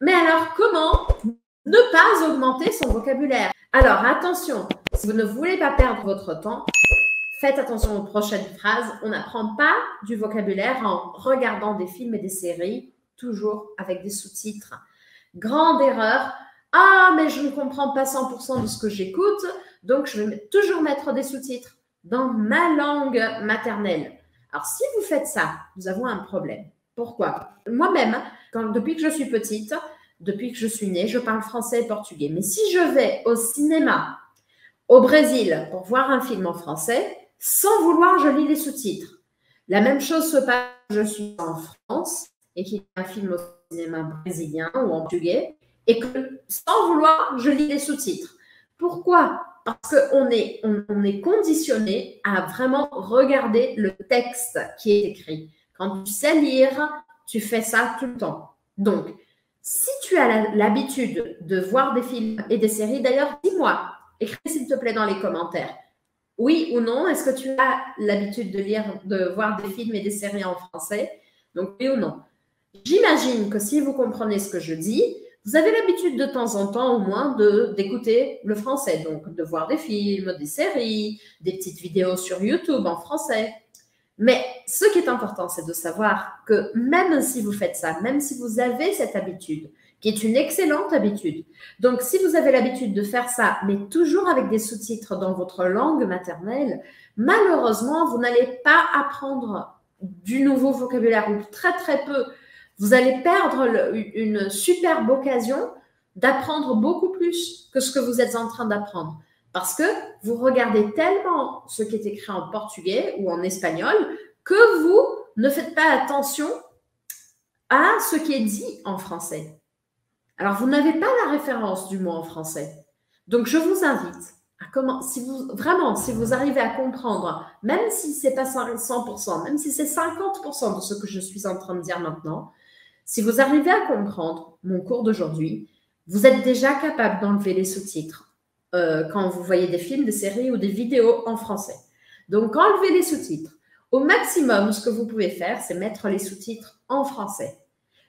Mais alors, comment ne pas augmenter son vocabulaire? Alors, attention, si vous ne voulez pas perdre votre temps, faites attention aux prochaines phrases. On n'apprend pas du vocabulaire en regardant des films et des séries, toujours avec des sous-titres. Grande erreur. Ah, mais je ne comprends pas 100% de ce que j'écoute, donc je vais toujours mettre des sous-titres dans ma langue maternelle. Alors, si vous faites ça, nous avons un problème. Pourquoi? Moi-même, depuis que je suis petite, depuis que je suis née, je parle français et portugais. Mais si je vais au cinéma au Brésil pour voir un film en français, sans vouloir, je lis les sous-titres. La même chose se passe quand je suis en France et qu'il y a un film au cinéma brésilien ou en portugais et que, sans vouloir, je lis les sous-titres. Pourquoi? Parce qu'on est, on est conditionné à vraiment regarder le texte qui est écrit. Quand tu sais lire, tu fais ça tout le temps. Donc, si tu as l'habitude de voir des films et des séries, d'ailleurs, dis-moi, écris s'il te plaît dans les commentaires. Oui ou non, est-ce que tu as l'habitude de lire, de voir des films et des séries en français? Donc, oui ou non. J'imagine que si vous comprenez ce que je dis, vous avez l'habitude de temps en temps au moins d'écouter le français, donc de voir des films, des séries, des petites vidéos sur YouTube en français. Mais ce qui est important, c'est de savoir que même si vous faites ça, même si vous avez cette habitude, qui est une excellente habitude, donc si vous avez l'habitude de faire ça, mais toujours avec des sous-titres dans votre langue maternelle, malheureusement, vous n'allez pas apprendre du nouveau vocabulaire ou très très peu. Vous allez perdre une superbe occasion d'apprendre beaucoup plus que ce que vous êtes en train d'apprendre. Parce que vous regardez tellement ce qui est écrit en portugais ou en espagnol que vous ne faites pas attention à ce qui est dit en français. Alors, vous n'avez pas la référence du mot en français. Donc, je vous invite à commencer, si vous arrivez à comprendre, même si ce n'est pas 100%, même si c'est 50% de ce que je suis en train de dire maintenant, si vous arrivez à comprendre mon cours d'aujourd'hui, vous êtes déjà capable d'enlever les sous-titres. Quand vous voyez des films, des séries ou des vidéos en français. Donc, enlevez les sous-titres. Au maximum, ce que vous pouvez faire, c'est mettre les sous-titres en français.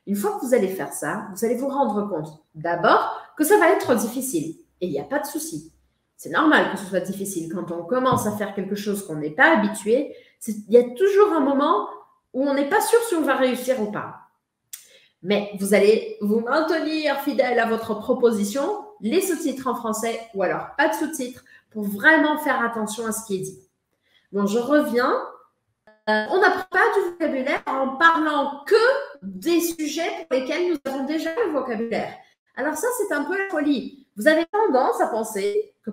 Une fois que vous allez faire ça, vous allez vous rendre compte d'abord que ça va être difficile. Et il n'y a pas de souci. C'est normal que ce soit difficile. Quand on commence à faire quelque chose qu'on n'est pas habitué, il y a toujours un moment où on n'est pas sûr si on va réussir ou pas. Mais vous allez vous maintenir fidèle à votre proposition, les sous-titres en français ou alors pas de sous-titres pour vraiment faire attention à ce qui est dit. Bon, je reviens. On n'apprend pas du vocabulaire en parlant que des sujets pour lesquels nous avons déjà le vocabulaire. Alors ça, c'est un peu la folie. Vous avez tendance à penser que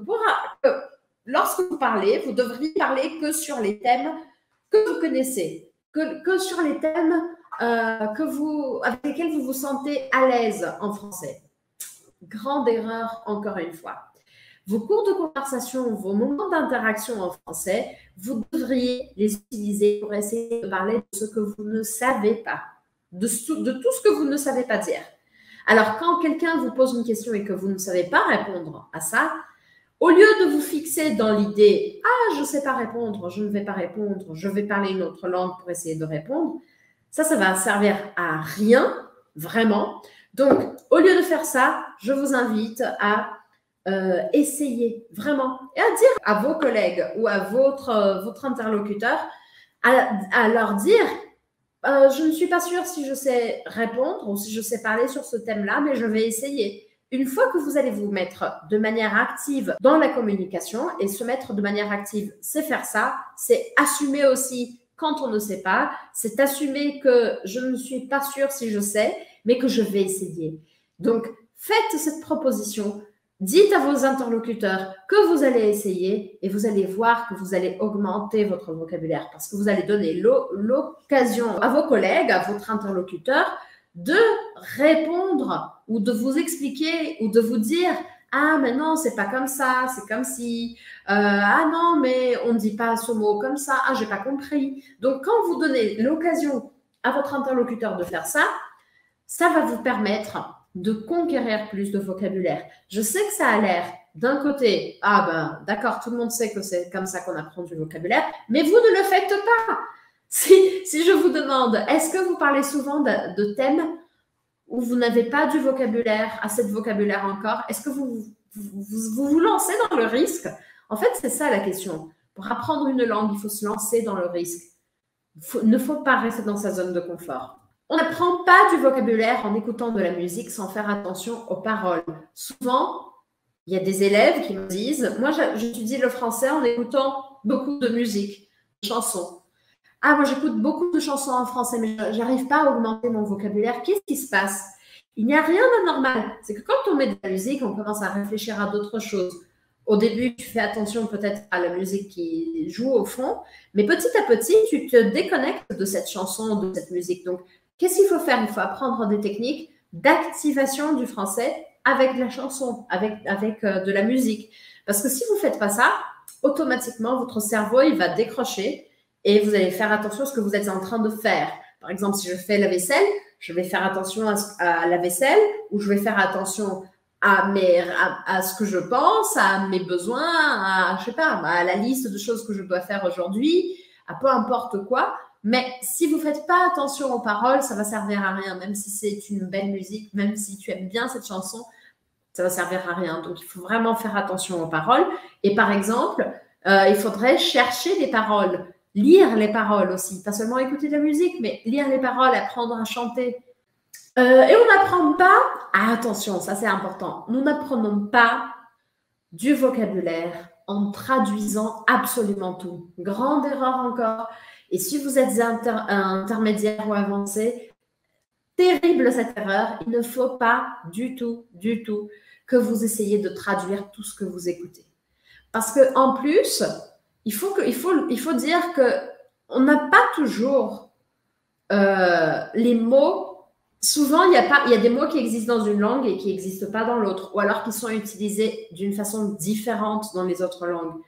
lorsque vous parlez, vous devriez parler que sur les thèmes que vous connaissez, que sur les thèmes avec lesquels vous vous sentez à l'aise en français. Grande erreur, encore une fois. Vos cours de conversation, vos moments d'interaction en français, vous devriez les utiliser pour essayer de parler de ce que vous ne savez pas, de tout ce que vous ne savez pas dire. Alors, quand quelqu'un vous pose une question et que vous ne savez pas répondre à ça, au lieu de vous fixer dans l'idée « Ah, je ne sais pas répondre, je ne vais pas répondre, je vais parler une autre langue pour essayer de répondre », ça va servir à rien, vraiment. Donc, au lieu de faire ça, je vous invite à essayer vraiment et à dire à vos collègues ou à votre interlocuteur, à leur dire « Je ne suis pas sûre si je sais répondre ou si je sais parler sur ce thème-là, mais je vais essayer ». Une fois que vous allez vous mettre de manière active dans la communication, et se mettre de manière active, c'est faire ça, c'est assumer aussi quand on ne sait pas, c'est assumer que je ne suis pas sûre si je sais, mais que je vais essayer. Donc, faites cette proposition, dites à vos interlocuteurs que vous allez essayer et vous allez voir que vous allez augmenter votre vocabulaire parce que vous allez donner l'occasion à vos collègues, à votre interlocuteur de répondre ou de vous expliquer ou de vous dire « Ah, mais non, c'est pas comme ça, c'est comme si. Ah non, mais on ne dit pas ce mot comme ça. Ah, j'ai pas compris. » Donc, quand vous donnez l'occasion à votre interlocuteur de faire ça, ça va vous permettre de conquérir plus de vocabulaire. Je sais que ça a l'air d'un côté, ah ben d'accord, tout le monde sait que c'est comme ça qu'on apprend du vocabulaire, mais vous ne le faites pas. Si je vous demande, est-ce que vous parlez souvent de thèmes où vous n'avez pas du vocabulaire, assez de vocabulaire encore, est-ce que vous lancez dans le risque? En fait, c'est ça la question. Pour apprendre une langue, il faut se lancer dans le risque. Ne faut pas rester dans sa zone de confort. On n'apprend pas du vocabulaire en écoutant de la musique sans faire attention aux paroles. Souvent, il y a des élèves qui me disent « Moi, j'étudie le français en écoutant beaucoup de musique, de chansons. Ah, moi, j'écoute beaucoup de chansons en français, mais je n'arrive pas à augmenter mon vocabulaire. Qu'est-ce qui se passe ?» Il n'y a rien d'anormal. C'est que quand on met de la musique, on commence à réfléchir à d'autres choses. Au début, tu fais attention peut-être à la musique qui joue au fond, mais petit à petit, tu te déconnectes de cette chanson, de cette musique. Donc, qu'est-ce qu'il faut faire? Il faut apprendre des techniques d'activation du français avec de la chanson, avec de la musique. Parce que si vous ne faites pas ça, automatiquement, votre cerveau, il va décrocher et vous allez faire attention à ce que vous êtes en train de faire. Par exemple, si je fais la vaisselle, je vais faire attention à la vaisselle ou je vais faire attention à ce que je pense, à mes besoins, à la liste de choses que je dois faire aujourd'hui, à peu importe quoi. Mais si vous ne faites pas attention aux paroles, ça ne va servir à rien. Même si c'est une belle musique, même si tu aimes bien cette chanson, ça ne va servir à rien. Donc, il faut vraiment faire attention aux paroles. Et par exemple, il faudrait chercher les paroles, lire les paroles aussi. Pas seulement écouter de la musique, mais lire les paroles, apprendre à chanter. Et on n'apprend pas, attention, ça c'est important, nous n'apprenons pas du vocabulaire en traduisant absolument tout. Grande erreur encore. Et si vous êtes intermédiaire ou avancé, terrible cette erreur. Il ne faut pas du tout, que vous essayiez de traduire tout ce que vous écoutez. Parce qu'en plus, il faut dire qu'on n'a pas toujours les mots. Souvent, il y a des mots qui existent dans une langue et qui n'existent pas dans l'autre, ou alors qui sont utilisés d'une façon différente dans les autres langues.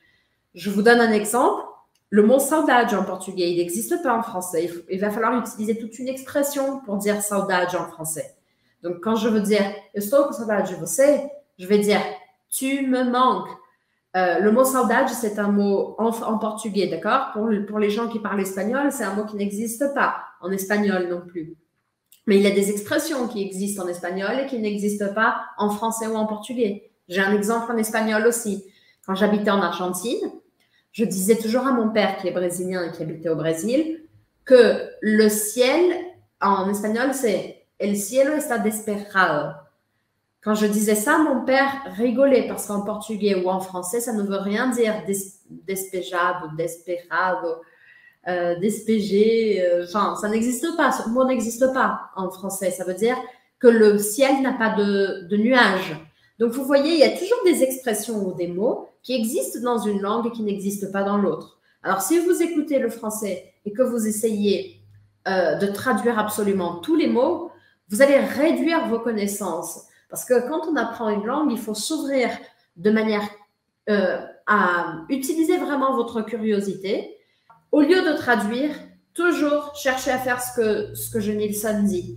Je vous donne un exemple. Le mot saudade en portugais, il n'existe pas en français. Il va falloir utiliser toute une expression pour dire saudade en français. Donc, quand je veux dire « estou com saudade de você », je vais dire « tu me manques ». Le mot saudade, c'est un mot en portugais, d'accord? Pour les gens qui parlent espagnol, c'est un mot qui n'existe pas en espagnol non plus. Mais il y a des expressions qui existent en espagnol et qui n'existent pas en français ou en portugais. J'ai un exemple en espagnol aussi. Quand j'habitais en Argentine, je disais toujours à mon père, qui est brésilien et qui habitait au Brésil, que le ciel, en espagnol, c'est « el cielo está despejado ». Quand je disais ça, mon père rigolait parce qu'en portugais ou en français, ça ne veut rien dire « despejado »,« despejado ». Despégé, ça n'existe pas, ce mot n'existe pas en français, ça veut dire que le ciel n'a pas de nuages. Donc vous voyez, il y a toujours des expressions ou des mots qui existent dans une langue et qui n'existent pas dans l'autre. Alors si vous écoutez le français et que vous essayez de traduire absolument tous les mots, vous allez réduire vos connaissances. Parce que quand on apprend une langue, il faut s'ouvrir de manière à utiliser vraiment votre curiosité. Au lieu de traduire, toujours chercher à faire ce que Jenilson dit.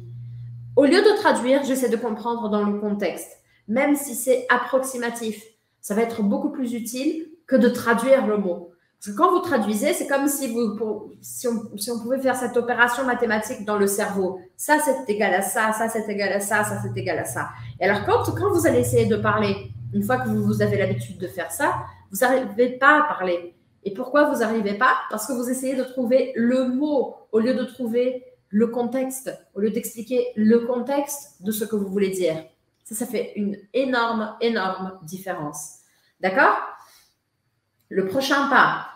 Au lieu de traduire, j'essaie de comprendre dans le contexte, même si c'est approximatif. Ça va être beaucoup plus utile que de traduire le mot. Parce que quand vous traduisez, c'est comme si on pouvait faire cette opération mathématique dans le cerveau. Ça, c'est égal à ça, ça, c'est égal à ça, ça, c'est égal à ça. Et alors, quand vous allez essayer de parler, une fois que vous avez l'habitude de faire ça, vous n'arrivez pas à parler. Et pourquoi vous n'arrivez pas? Parce que vous essayez de trouver le mot au lieu de trouver le contexte, au lieu d'expliquer le contexte de ce que vous voulez dire. Ça fait une énorme, énorme différence. D'accord? Le prochain pas.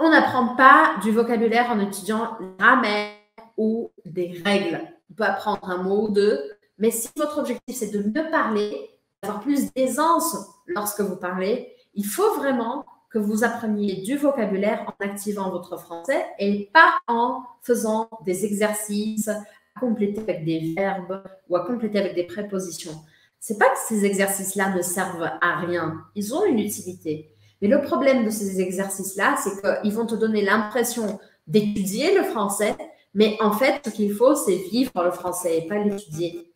On n'apprend pas du vocabulaire en étudiant la grammaire ou des règles. On peut apprendre un mot ou deux, mais si votre objectif, c'est de mieux parler, d'avoir plus d'aisance lorsque vous parlez, il faut vraiment que vous appreniez du vocabulaire en activant votre français et pas en faisant des exercices à compléter avec des verbes ou à compléter avec des prépositions. C'est pas que ces exercices-là ne servent à rien. Ils ont une utilité. Mais le problème de ces exercices-là, c'est qu'ils vont te donner l'impression d'étudier le français, mais en fait, ce qu'il faut, c'est vivre le français et pas l'étudier.